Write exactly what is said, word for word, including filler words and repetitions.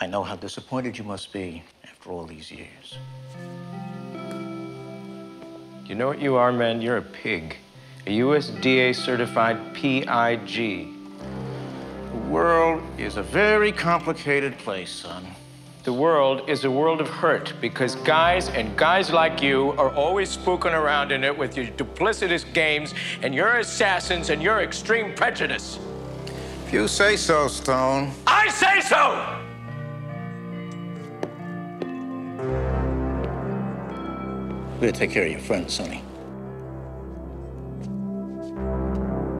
I know how disappointed you must be after all these years. You know what you are, man? You're a pig. A U S D A-certified P I G. The world is a very complicated place, son. The world is a world of hurt because guys and guys like you are always spooking around in it with your duplicitous games and your assassins and your extreme prejudice. If you say so, Stone. I say so! Better take care of your friend, Sonny.